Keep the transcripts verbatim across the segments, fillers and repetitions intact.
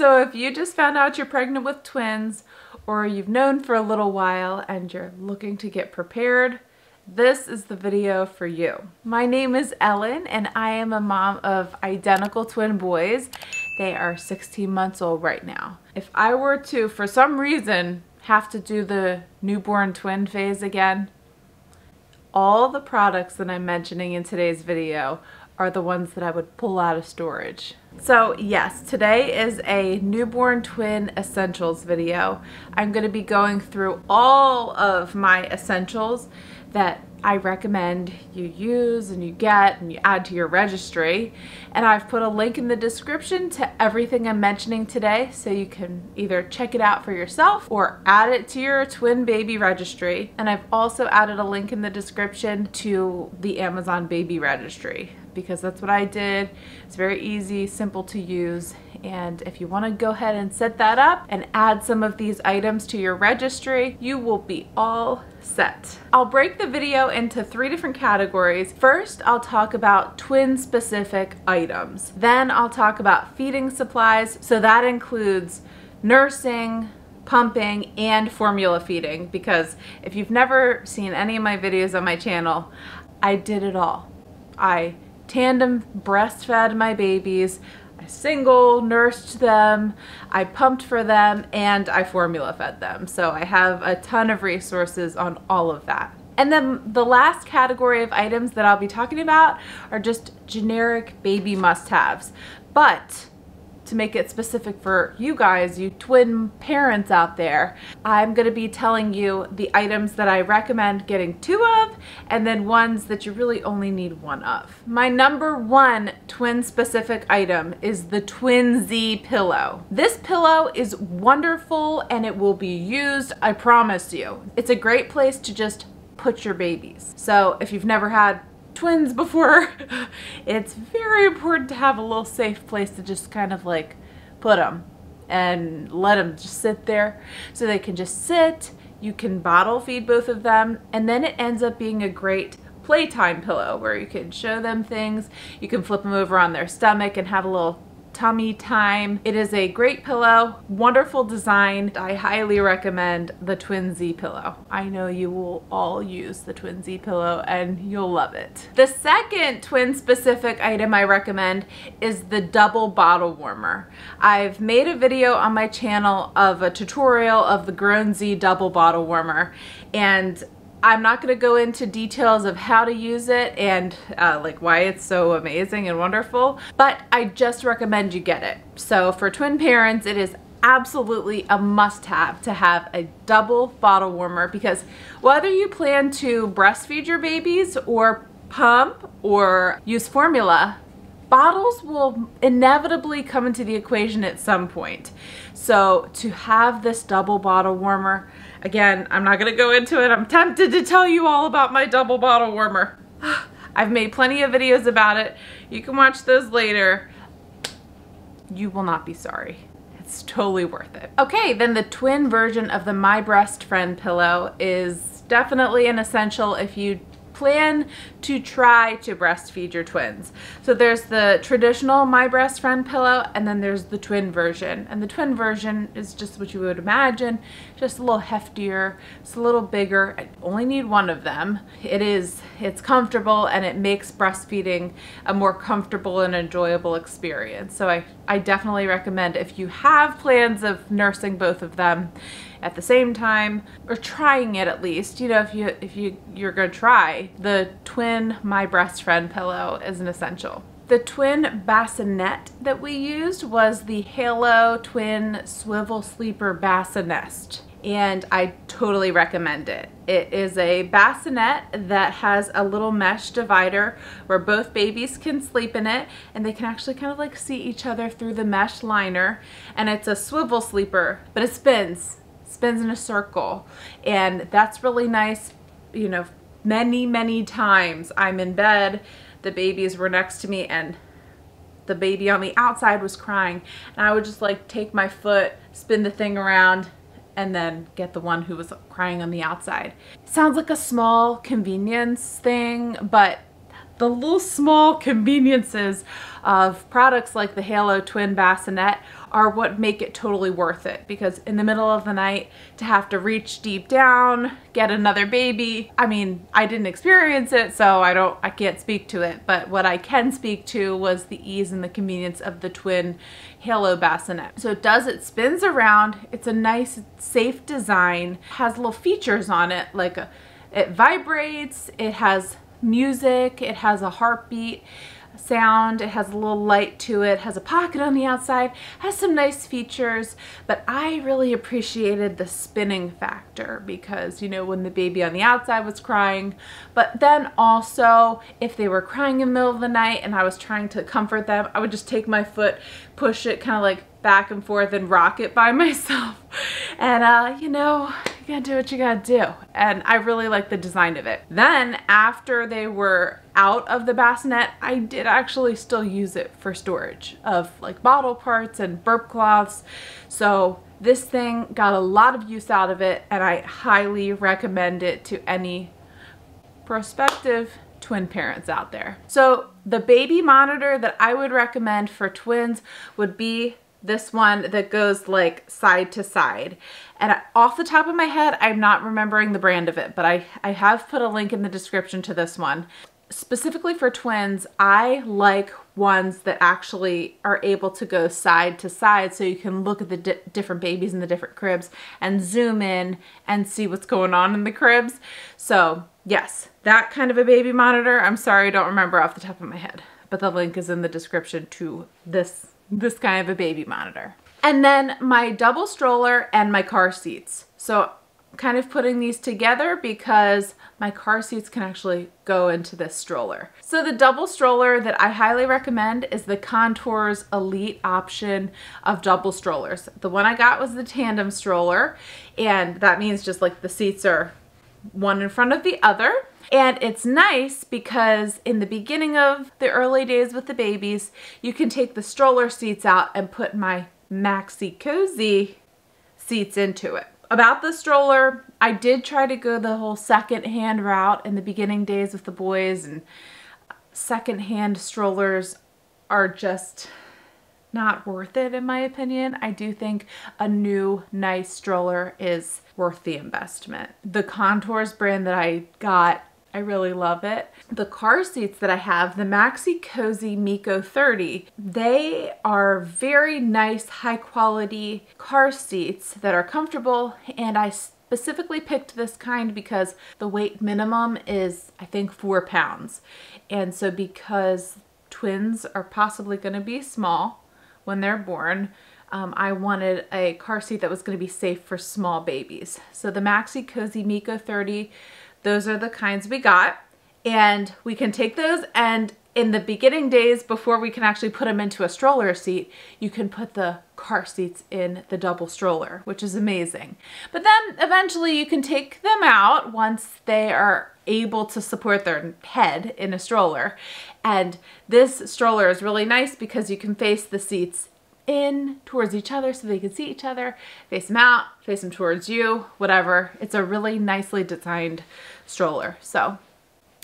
So if you just found out you're pregnant with twins, or you've known for a little while and you're looking to get prepared, this is the video for you. My name is Ellen and I am a mom of identical twin boys. They are sixteen months old right now. If I were to, for some reason, have to do the newborn twin phase again, all the products that I'm mentioning in today's video are the ones that I would pull out of storage. So yes, today is a newborn twin essentials video. I'm going to be going through all of my essentials that I recommend you use and you get and you add to your registry, and I've put a link in the description to everything I'm mentioning today so you can either check it out for yourself or add it to your twin baby registry. And I've also added a link in the description to the Amazon baby registry because that's what I did. It's very easy, simple to use, and if you want to go ahead and set that up and add some of these items to your registry, you will be all set. I'll break the video into three different categories. First, I'll talk about twin specific items. Then I'll talk about feeding supplies. So that includes nursing, pumping, and formula feeding, because if you've never seen any of my videos on my channel, I did it all. I tandem breastfed my babies, I single nursed them, I pumped for them, and I formula fed them. So I have a ton of resources on all of that. And then the last category of items that I'll be talking about are just generic baby must-haves. But to make it specific for you guys, you twin parents out there, I'm going to be telling you the items that I recommend getting two of, and then ones that you really only need one of. My number one twin specific item is the Twin Z Pillow. This pillow is wonderful and it will be used, I promise you. It's a great place to just put your babies. So if you've never had twins before, it's very important to have a little safe place to just kind of like put them and let them just sit there so they can just sit. You can bottle feed both of them, and then it ends up being a great playtime pillow where you can show them things. You can flip them over on their stomach and have a little tummy time. It is a great pillow, wonderful design. I highly recommend the Twin Z Pillow. I know you will all use the Twin Z Pillow and you'll love it. The second twin specific item I recommend is the double bottle warmer. I've made a video on my channel of a tutorial of the Grownsy double bottle warmer, and I'm not going to go into details of how to use it and uh, like why it's so amazing and wonderful, but I just recommend you get it. So for twin parents, it is absolutely a must-have to have a double bottle warmer, because whether you plan to breastfeed your babies or pump or use formula, bottles will inevitably come into the equation at some point. So to have this double bottle warmer, again, I'm not gonna go into it. I'm tempted to tell you all about my double bottle warmer. I've made plenty of videos about it. You can watch those later. You will not be sorry. It's totally worth it. Okay, then the twin version of the My Brest Friend pillow is definitely an essential if you plan to try to breastfeed your twins. So there's the traditional My Brest Friend pillow, and then there's the twin version. And the twin version is just what you would imagine, just a little heftier, it's a little bigger. I only need one of them. It is, it's comfortable, and it makes breastfeeding a more comfortable and enjoyable experience. So I, I definitely recommend, if you have plans of nursing both of them at the same time, or trying it at least, you know, if you if you you're gonna try, the twin My Brest Friend pillow is an essential. The twin bassinet that we used was the Halo Twin Swivel Sleeper Bassinest, and I totally recommend it. It is a bassinet that has a little mesh divider where both babies can sleep in it, and they can actually kind of like see each other through the mesh liner. And it's a swivel sleeper, but it spins. spins in a circle, and that's really nice. You know, many many times I'm in bed, the babies were next to me, and the baby on the outside was crying, and I would just like take my foot, spin the thing around, and then get the one who was crying on the outside. It sounds like a small convenience thing, but the little small conveniences of products like the Halo Twin Bassinest are what make it totally worth it, because in the middle of the night to have to reach deep down, get another baby, I mean, I didn't experience it, so I don't, I can't speak to it, but what I can speak to was the ease and the convenience of the Twin Halo Bassinest. So it does, it spins around, it's a nice, safe design, has little features on it, like a, it vibrates, it has music, it has a heartbeat sound, it has a little light to it, has a pocket on the outside, has some nice features, but I really appreciated the spinning factor because, you know, when the baby on the outside was crying, but then also if they were crying in the middle of the night and I was trying to comfort them, I would just take my foot, push it kind of like back and forth and rock it by myself. And uh, you know, you gotta do what you gotta do. And I really like the design of it. Then after they were out of the bassinet, I did actually still use it for storage of like bottle parts and burp cloths. So this thing got a lot of use out of it, and I highly recommend it to any prospective twin parents out there. So the baby monitor that I would recommend for twins would be this one that goes like side to side. And off the top of my head, I'm not remembering the brand of it, but I, I have put a link in the description to this one. Specifically for twins, I like ones that actually are able to go side to side so you can look at the di different babies in the different cribs and zoom in and see what's going on in the cribs. So yes, that kind of a baby monitor. I'm sorry, I don't remember off the top of my head, but the link is in the description to this this kind of a baby monitor. And then my double stroller and my car seats. So I'm kind of putting these together because my car seats can actually go into this stroller. So the double stroller that I highly recommend is the Contours Elite option of double strollers. The one I got was the tandem stroller, and that means just like the seats are one in front of the other. And it's nice because in the beginning of the early days with the babies, you can take the stroller seats out and put my Maxi-Cosi seats into it. About the stroller, I did try to go the whole second-hand route in the beginning days with the boys, and second-hand strollers are just not worth it in my opinion. I do think a new nice stroller is worth the investment. The Contours brand that I got, I really love it. The car seats that I have, the Maxi-Cosi Mico thirty, they are very nice, high quality car seats that are comfortable, and I specifically picked this kind because the weight minimum is, I think, four pounds. And so because twins are possibly gonna be small when they're born, Um, I wanted a car seat that was going to be safe for small babies. So the Maxi-Cosi Mico thirty, those are the kinds we got, and we can take those, and in the beginning days before we can actually put them into a stroller seat, you can put the car seats in the double stroller, which is amazing. But then eventually you can take them out once they are able to support their head in a stroller. And this stroller is really nice because you can face the seats in towards each other so they can see each other, face them out, face them towards you, whatever. It's a really nicely designed stroller. So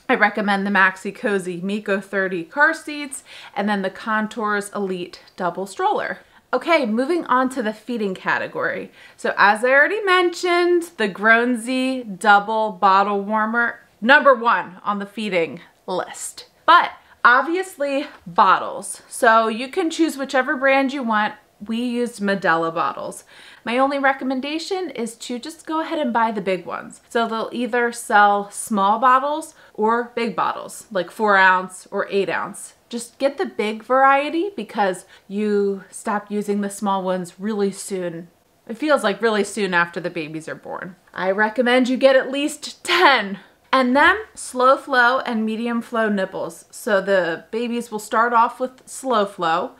I recommend the Maxi-Cosi Mico thirty car seats and then the Contours Elite double stroller. Okay, moving on to the feeding category. So as I already mentioned, the Grownsy double bottle warmer, number one on the feeding list. But obviously bottles, so you can choose whichever brand you want. We used Medela bottles. My only recommendation is to just go ahead and buy the big ones. So they'll either sell small bottles or big bottles, like four ounce or eight ounce. Just get the big variety because you stop using the small ones really soon. It feels like really soon after the babies are born. I recommend you get at least ten. And then slow flow and medium flow nipples. So the babies will start off with slow flow,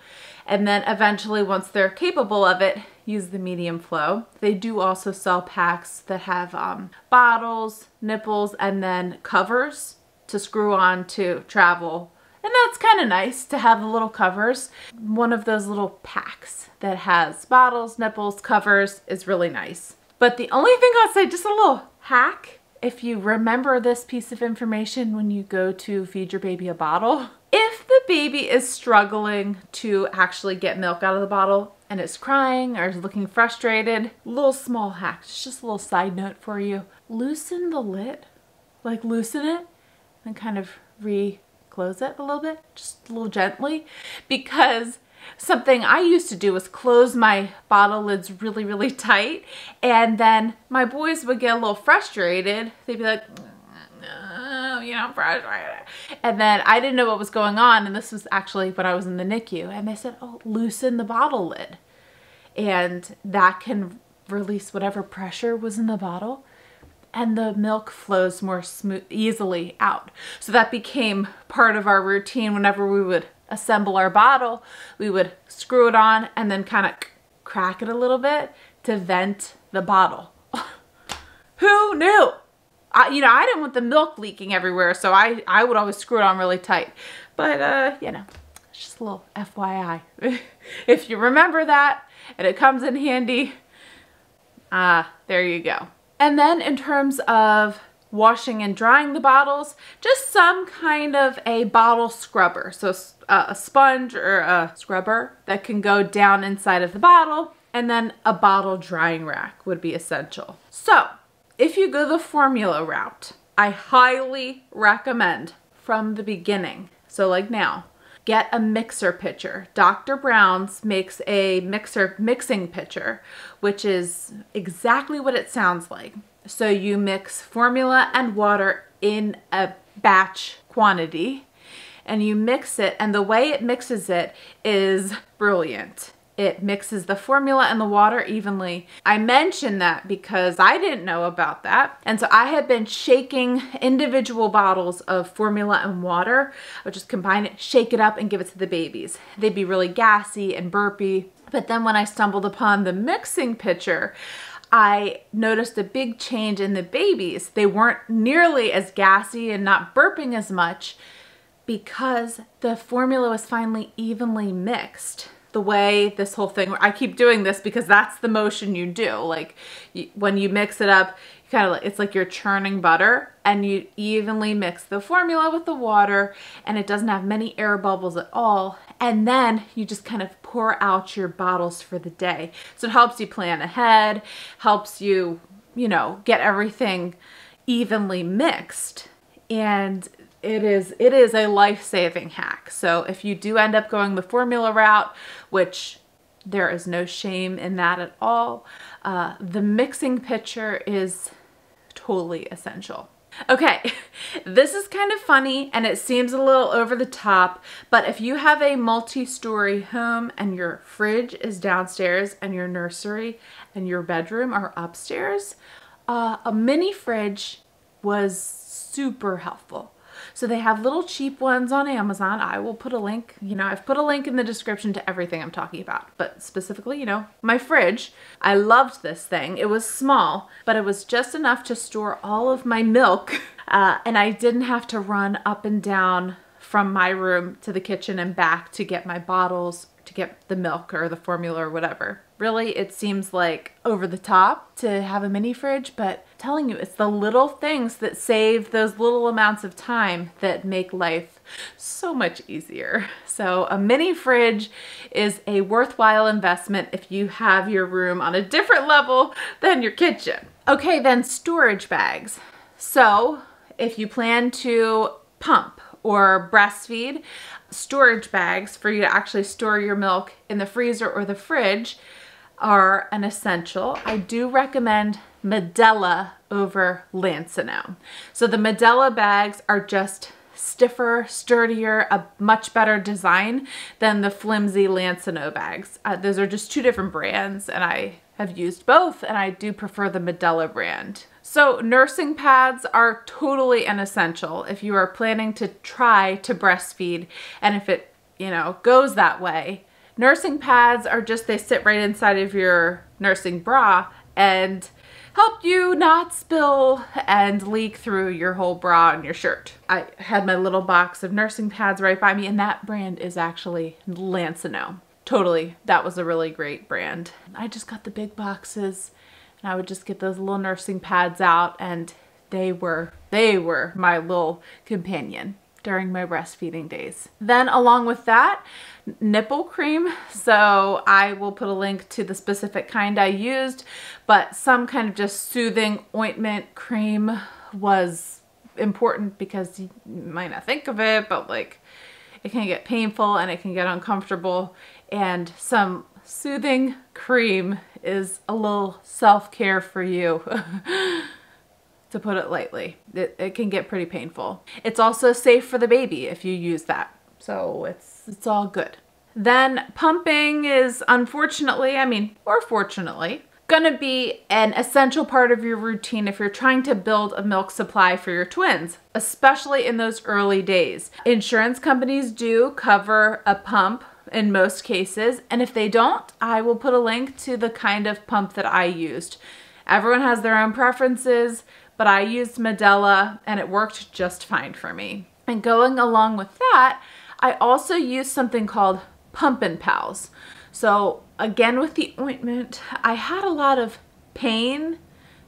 and then eventually once they're capable of it, use the medium flow. They do also sell packs that have um, bottles, nipples, and then covers to screw on to travel. And that's kind of nice to have the little covers. One of those little packs that has bottles, nipples, covers is really nice. But the only thing I'll say, just a little hack, if you remember this piece of information when you go to feed your baby a bottle, if the baby is struggling to actually get milk out of the bottle and is crying or is looking frustrated, little small hack, just a little side note for you. Loosen the lid, like loosen it and kind of re-close it a little bit, just a little gently, because something I used to do was close my bottle lids really, really tight, and then my boys would get a little frustrated. They'd be like, no, you know, I'm frustrated. And then I didn't know what was going on, and this was actually when I was in the N I C U, and they said, oh, loosen the bottle lid. And that can release whatever pressure was in the bottle, and the milk flows more smooth, easily out. So that became part of our routine. Whenever we would assemble our bottle, we would screw it on and then kind of crack it a little bit to vent the bottle. Who knew? I, you know, I didn't want the milk leaking everywhere, so I, I would always screw it on really tight. But, uh, you know, it's just a little F Y I. If you remember that and it comes in handy, uh, there you go. And then in terms of washing and drying the bottles, just some kind of a bottle scrubber. So a sponge or a scrubber that can go down inside of the bottle, and then a bottle drying rack would be essential. So if you go the formula route, I highly recommend from the beginning, so like now, get a mixer pitcher. Doctor Brown's makes a mixer mixing pitcher, which is exactly what it sounds like. So you mix formula and water in a batch quantity, and you mix it, and the way it mixes it is brilliant. It mixes the formula and the water evenly. I mentioned that because I didn't know about that, and so I had been shaking individual bottles of formula and water. I would just combine it, shake it up, and give it to the babies. They'd be really gassy and burpy. But then when I stumbled upon the mixing pitcher, I noticed a big change in the babies. They weren't nearly as gassy and not burping as much because the formula was finally evenly mixed. The way this whole thing, I keep doing this because that's the motion you do. Like you, when you mix it up, you kind of like, it's like you're churning butter, and you evenly mix the formula with the water, and it doesn't have many air bubbles at all. And then you just kind of pour out your bottles for the day. So it helps you plan ahead, helps you, you know, get everything evenly mixed. And it is, it is a life-saving hack. So if you do end up going the formula route, which there is no shame in that at all, uh, the mixing pitcher is totally essential. Okay, this is kind of funny and it seems a little over the top, but if you have a multi-story home and your fridge is downstairs and your nursery and your bedroom are upstairs, uh, a mini fridge was super helpful. So they have little cheap ones on Amazon. I will put a link, you know, I've put a link in the description to everything I'm talking about, but specifically, you know, my fridge. I loved this thing. It was small, but it was just enough to store all of my milk. Uh, and I didn't have to run up and down from my room to the kitchen and back to get my bottles, to get the milk or the formula or whatever. Really, it seems like over the top to have a mini fridge, but I'm telling you, it's the little things that save those little amounts of time that make life so much easier. So a mini fridge is a worthwhile investment if you have your room on a different level than your kitchen. Okay, then storage bags. So if you plan to pump or breastfeed, storage bags for you to actually store your milk in the freezer or the fridge are an essential. I do recommend Medela over Lansinoh. So the Medela bags are just stiffer, sturdier, a much better design than the flimsy Lansinoh bags. Uh, those are just two different brands, and I have used both, and I do prefer the Medela brand. So nursing pads are totally an essential if you are planning to try to breastfeed, and if it, you know, goes that way. Nursing pads are just, they sit right inside of your nursing bra and help you not spill and leak through your whole bra and your shirt. I had my little box of nursing pads right by me, and that brand is actually Lansinoh. Totally, that was a really great brand. I just got the big boxes. I would just get those little nursing pads out and They were, they were my little companion during my breastfeeding days. Then along with that, nipple cream. So I will put a link to the specific kind I used, but some kind of just soothing ointment cream was important because you might not think of it, but like it can get painful and it can get uncomfortable, and some soothing cream is a little self-care for you. To put it lightly, it, it can get pretty painful. It's also safe for the baby if you use that. So it's, it's all good. Then pumping is, unfortunately, I mean, or fortunately, gonna be an essential part of your routine if you're trying to build a milk supply for your twins, especially in those early days. Insurance companies do cover a pump in most cases, and if they don't, I will put a link to the kind of pump that I used. Everyone has their own preferences, but I used Medela and it worked just fine for me. And going along with that, I also used something called Pumpin' Pals. So again, with the ointment, I had a lot of pain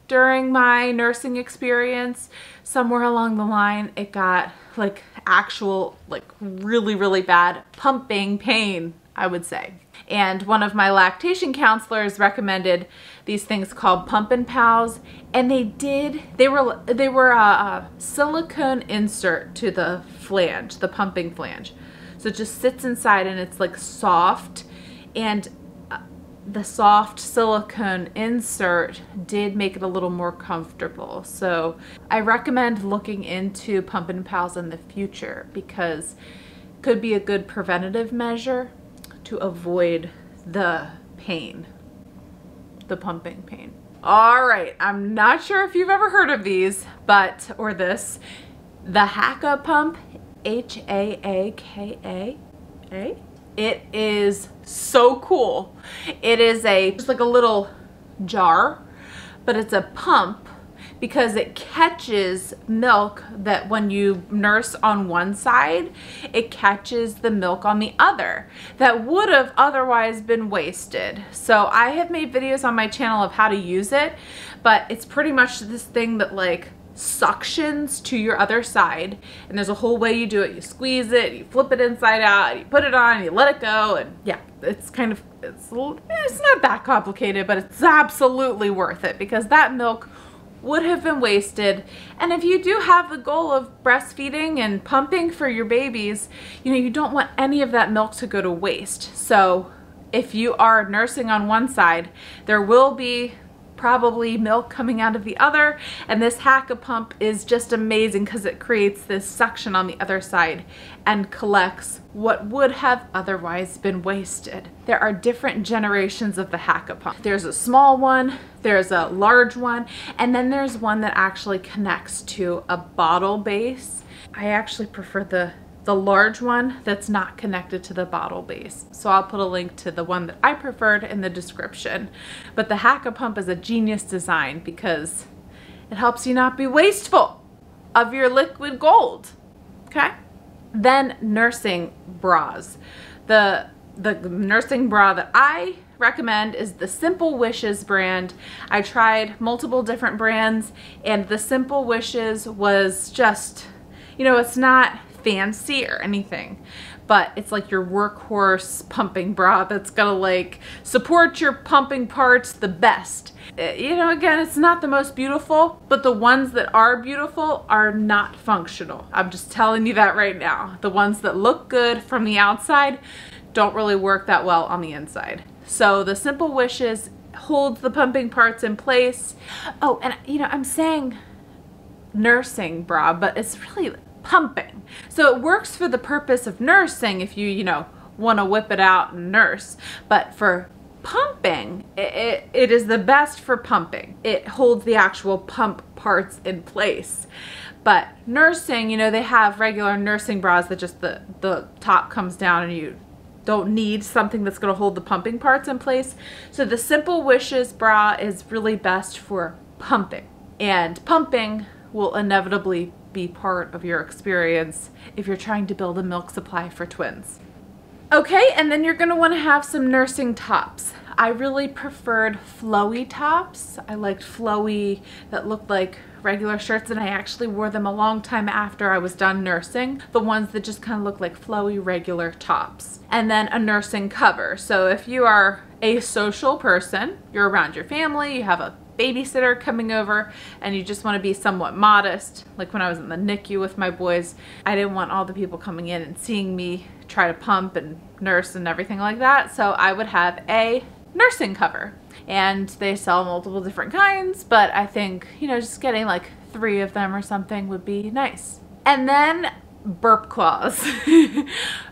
during my nursing experience. Somewhere along the line, it got like actual, like really, really bad pumping pain, I would say. And one of my lactation counselors recommended these things called Pumpin' Pals, and they did, they were, they were a, a silicone insert to the flange, the pumping flange. So it just sits inside and it's like soft, and the soft silicone insert did make it a little more comfortable. So I recommend looking into Pumpin' Pals in the future because it could be a good preventative measure to avoid the pain, the pumping pain. All right, I'm not sure if you've ever heard of these, but, or this, the Haakaa pump, H A A K A A. It is so cool. It is a, just like a little jar, but it's a pump because it catches milk that when you nurse on one side, it catches the milk on the other that would have otherwise been wasted. So I have made videos on my channel of how to use it, but it's pretty much this thing that like suctions to your other side, and there's a whole way you do it. You squeeze it, you flip it inside out, you put it on, you let it go, and yeah, it's kind of, it's, it's not that complicated, but it's absolutely worth it because that milk would have been wasted. And if you do have the goal of breastfeeding and pumping for your babies, you know, you don't want any of that milk to go to waste. So if you are nursing on one side, there will be probably milk coming out of the other, and this Haakaa pump is just amazing because it creates this suction on the other side and collects what would have otherwise been wasted. There are different generations of the Haakaa pump. There's a small one, there's a large one, and then there's one that actually connects to a bottle base. I actually prefer the the large one that's not connected to the bottle base. So I'll put a link to the one that I preferred in the description. But the Haakaa pump is a genius design because it helps you not be wasteful of your liquid gold, okay? Then nursing bras. The, the nursing bra that I recommend is the Simple Wishes brand. I tried multiple different brands, and the Simple Wishes was just, you know, it's not fancy or anything, but it's like your workhorse pumping bra that's gonna like support your pumping parts the best. You know, again, it's not the most beautiful, but the ones that are beautiful are not functional. I'm just telling you that right now. The ones that look good from the outside don't really work that well on the inside. So the Simple Wishes holds the pumping parts in place. Oh, and you know, I'm saying nursing bra, but it's really pumping. So it works for the purpose of nursing if you, you know, want to whip it out and nurse. But for pumping, it, it, it is the best for pumping. It holds the actual pump parts in place. But nursing, you know, they have regular nursing bras that just the, the top comes down and you don't need something that's going to hold the pumping parts in place. So the Simple Wishes bra is really best for pumping. And pumping will inevitably be part of your experience if you're trying to build a milk supply for twins. Okay, and then you're going to want to have some nursing tops. I really preferred flowy tops. I liked flowy that looked like regular shirts, and I actually wore them a long time after I was done nursing. The ones that just kind of look like flowy regular tops. And then a nursing cover. So if you are a social person, you're around your family, you have a babysitter coming over, and you just want to be somewhat modest. Like when I was in the N I C U with my boys, I didn't want all the people coming in and seeing me try to pump and nurse and everything like that. So I would have a nursing cover, and they sell multiple different kinds, but I think, you know, just getting like three of them or something would be nice. And then burp cloths.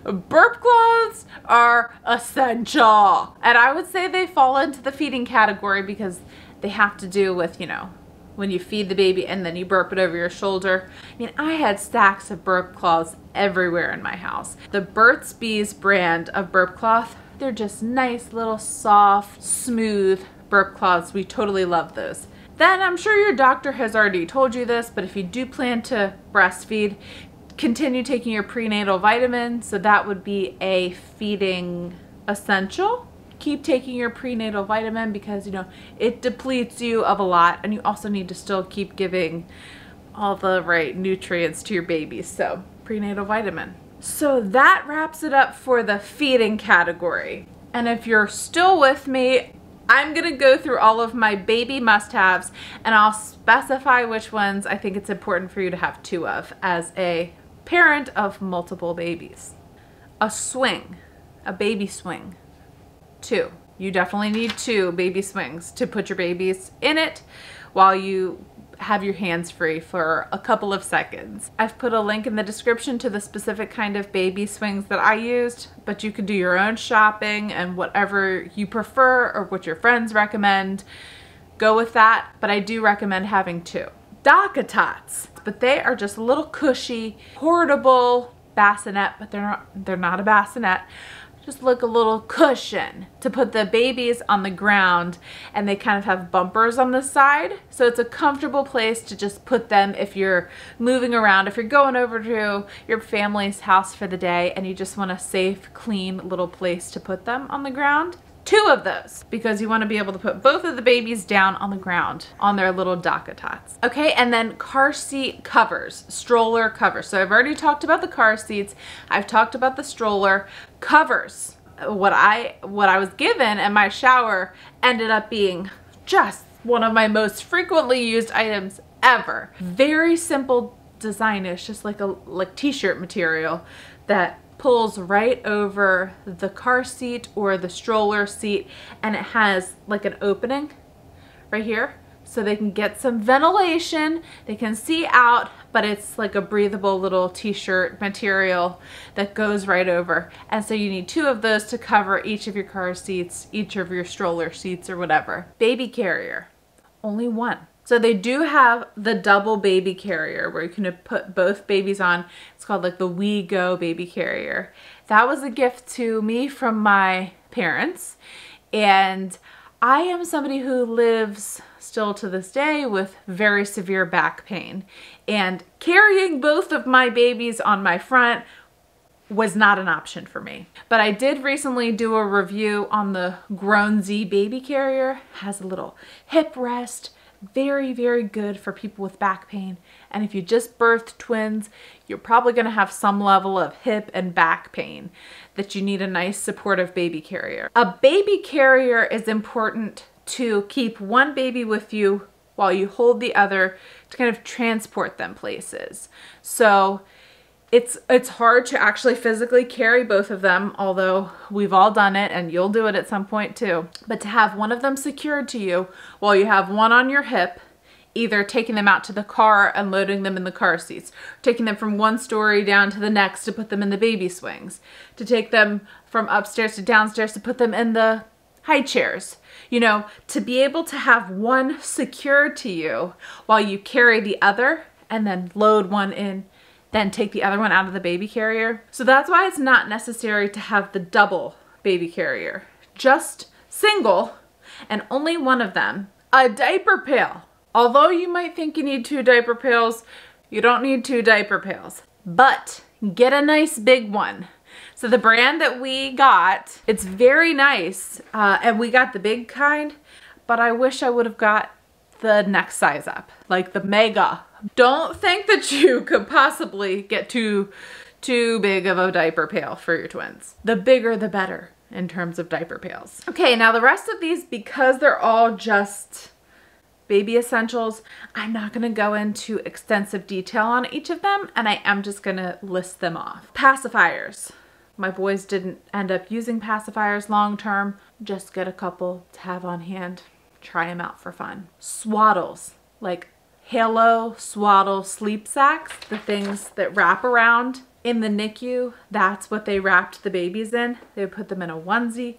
Burp cloths are essential, and I would say they fall into the feeding category because they have to do with, you know, when you feed the baby and then you burp it over your shoulder. I mean, I had stacks of burp cloths everywhere in my house. The Burt's Bees brand of burp cloth, they're just nice little soft, smooth burp cloths. We totally love those. Then I'm sure your doctor has already told you this, but if you do plan to breastfeed, continue taking your prenatal vitamins. So that would be a feeding essential. Keep taking your prenatal vitamin because, you know, it depletes you of a lot, and you also need to still keep giving all the right nutrients to your baby. So prenatal vitamin. So that wraps it up for the feeding category. And if you're still with me, I'm gonna go through all of my baby must-haves, and I'll specify which ones I think it's important for you to have two of as a parent of multiple babies. A swing, a baby swing. Two. You definitely need two baby swings to put your babies in it while you have your hands free for a couple of seconds. I've put a link in the description to the specific kind of baby swings that I used, but you can do your own shopping and whatever you prefer or what your friends recommend, go with that, but I do recommend having two. Dock a Tots, but they are just a little cushy, portable bassinet, but they're not, they're not a bassinet. Just look a little cushion to put the babies on the ground, and they kind of have bumpers on the side. So it's a comfortable place to just put them if you're moving around, if you're going over to your family's house for the day and you just want a safe, clean little place to put them on the ground. Two of those, because you want to be able to put both of the babies down on the ground on their little Dock a Tots. Okay, and then car seat covers, stroller covers. So I've already talked about the car seats. I've talked about the stroller covers. What I what I was given in my shower ended up being just one of my most frequently used items ever. Very simple design. It's just like a like t-shirt material that pulls right over the car seat or the stroller seat, and it has like an opening right here so they can get some ventilation, they can see out, but it's like a breathable little t-shirt material that goes right over. And so you need two of those to cover each of your car seats, each of your stroller seats or whatever. Baby carrier, only one. So they do have the double baby carrier where you can put both babies on. It's called like the We Go baby carrier. That was a gift to me from my parents. And I am somebody who lives still to this day with very severe back pain. And carrying both of my babies on my front was not an option for me. But I did recently do a review on the Grownsy baby carrier. It has a little hip rest. Very, very good for people with back pain. And if you just birthed twins, you're probably going to have some level of hip and back pain that you need a nice supportive baby carrier. A baby carrier is important to keep one baby with you while you hold the other to kind of transport them places. So it's, it's hard to actually physically carry both of them, although we've all done it and you'll do it at some point too. But to have one of them secured to you while you have one on your hip, either taking them out to the car and loading them in the car seats, taking them from one story down to the next to put them in the baby swings, to take them from upstairs to downstairs to put them in the high chairs. You know, to be able to have one secured to you while you carry the other and then load one in, then take the other one out of the baby carrier. So that's why it's not necessary to have the double baby carrier. Just single and only one of them. A diaper pail. Although you might think you need two diaper pails, you don't need two diaper pails. But get a nice big one So the brand that we got, it's very nice, uh, and we got the big kind, but I wish I would have got the next size up, like the mega. Don't think that you could possibly get too, too big of a diaper pail for your twins. The bigger the better in terms of diaper pails. Okay, now the rest of these, because they're all just baby essentials, I'm not gonna go into extensive detail on each of them, and I am just gonna list them off. Pacifiers. My boys didn't end up using pacifiers long term. Just get a couple to have on hand. Try them out for fun. Swaddles, like Halo swaddle sleep sacks, the things that wrap around in the NICU. That's what they wrapped the babies in. They would put them in a onesie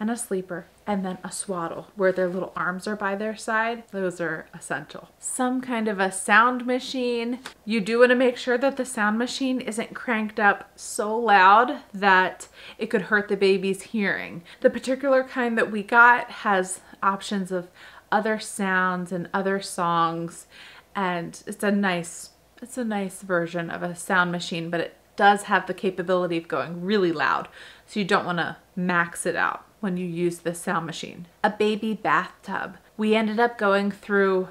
and a sleeper, and then a swaddle where their little arms are by their side. Those are essential. Some kind of a sound machine. You do want to make sure that the sound machine isn't cranked up so loud that it could hurt the baby's hearing. The particular kind that we got has options of other sounds and other songs, and it's a nice, it's a nice version of a sound machine, but it does have the capability of going really loud, so you don't want to max it out when you use the sound machine. A baby bathtub. We ended up going through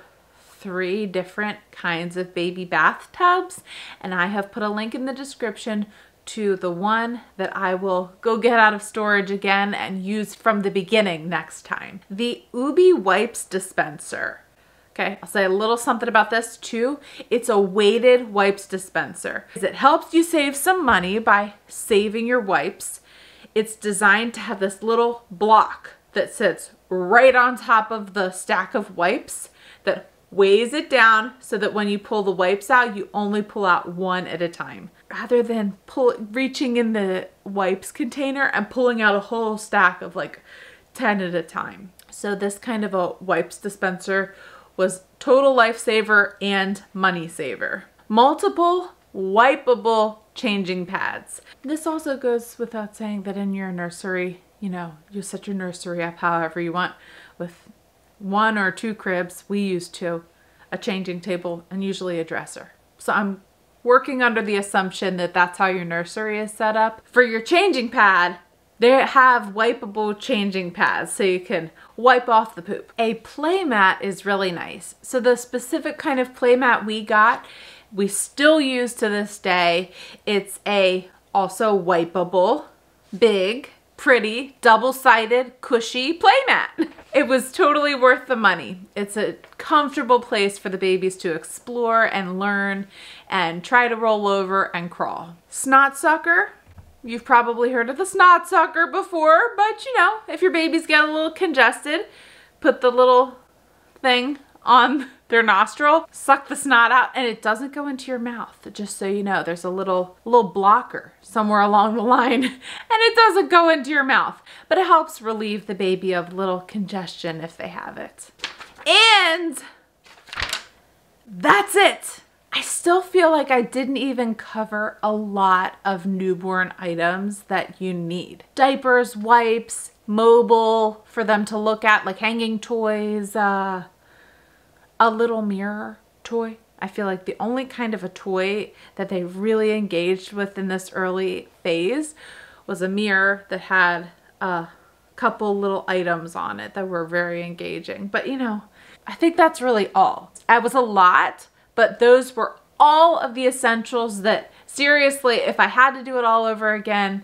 three different kinds of baby bathtubs, and I have put a link in the description to the one that I will go get out of storage again and use from the beginning next time. The Ubbi Wipes Dispenser. Okay, I'll say a little something about this too. It's a weighted wipes dispenser. It helps you save some money by saving your wipes. It's designed to have this little block that sits right on top of the stack of wipes that weighs it down so that when you pull the wipes out, you only pull out one at a time. Rather than pull, reaching in the wipes container and pulling out a whole stack of like ten at a time. So this kind of a wipes dispenser was total lifesaver and money saver. Multiple wipeable changing pads. This also goes without saying that in your nursery, you know, you set your nursery up however you want with one or two cribs. We use two, a changing table, and usually a dresser. So I'm working under the assumption that that's how your nursery is set up. For your changing pad, they have wipeable changing pads so you can wipe off the poop. A play mat is really nice. So the specific kind of play mat we got, we still use to this day. It's a also wipeable, big, pretty, double-sided, cushy play mat. It was totally worth the money. It's a comfortable place for the babies to explore and learn and try to roll over and crawl. Snot sucker. You've probably heard of the snot sucker before, but you know, if your babies get a little congested, put the little thing on their nostril, suck the snot out, and it doesn't go into your mouth. Just so you know, there's a little little blocker somewhere along the line, and it doesn't go into your mouth, but it helps relieve the baby of little congestion if they have it. And that's it. I still feel like I didn't even cover a lot of newborn items that you need. Diapers, wipes, mobile for them to look at, like hanging toys, uh, a little mirror toy. I feel like the only kind of a toy that they really engaged with in this early phase was a mirror that had a couple little items on it that were very engaging. But you know, I think that's really all. It was a lot, but those were all of the essentials that, seriously, if I had to do it all over again,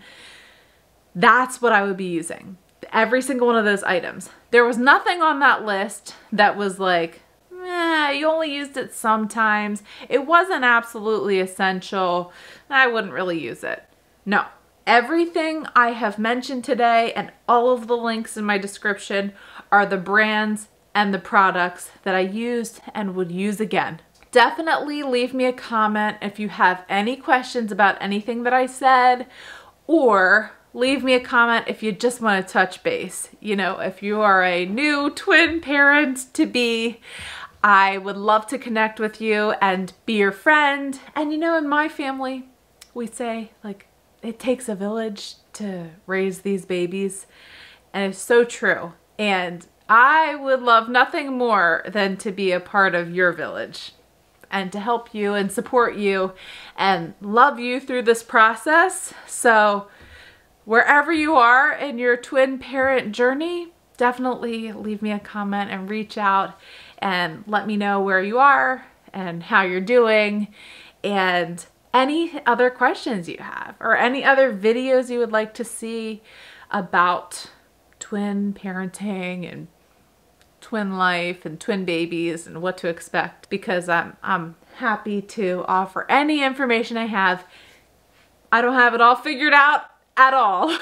that's what I would be using. Every single one of those items. There was nothing on that list that was like, eh, you only used it sometimes. It wasn't absolutely essential. I wouldn't really use it. No. Everything I have mentioned today and all of the links in my description are the brands and the products that I used and would use again. Definitely leave me a comment if you have any questions about anything that I said, or leave me a comment if you just want to touch base. You know, if you are a new twin parent to be, I would love to connect with you and be your friend. And you know, in my family, we say like, it takes a village to raise these babies. And it's so true. And I would love nothing more than to be a part of your village, and to help you and support you and love you through this process. So wherever you are in your twin parent journey, definitely leave me a comment and reach out and let me know where you are and how you're doing, and any other questions you have or any other videos you would like to see about twin parenting and twin life and twin babies and what to expect, because I'm, I'm happy to offer any information I have. I don't have it all figured out at all.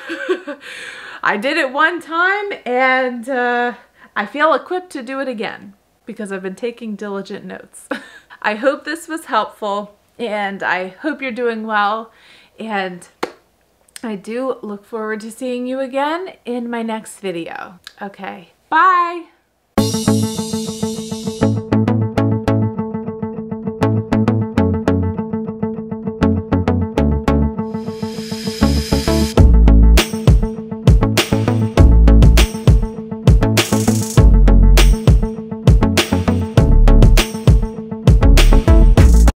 I did it one time, and uh, I feel equipped to do it again because I've been taking diligent notes. I hope this was helpful, and I hope you're doing well, and I do look forward to seeing you again in my next video. Okay, bye.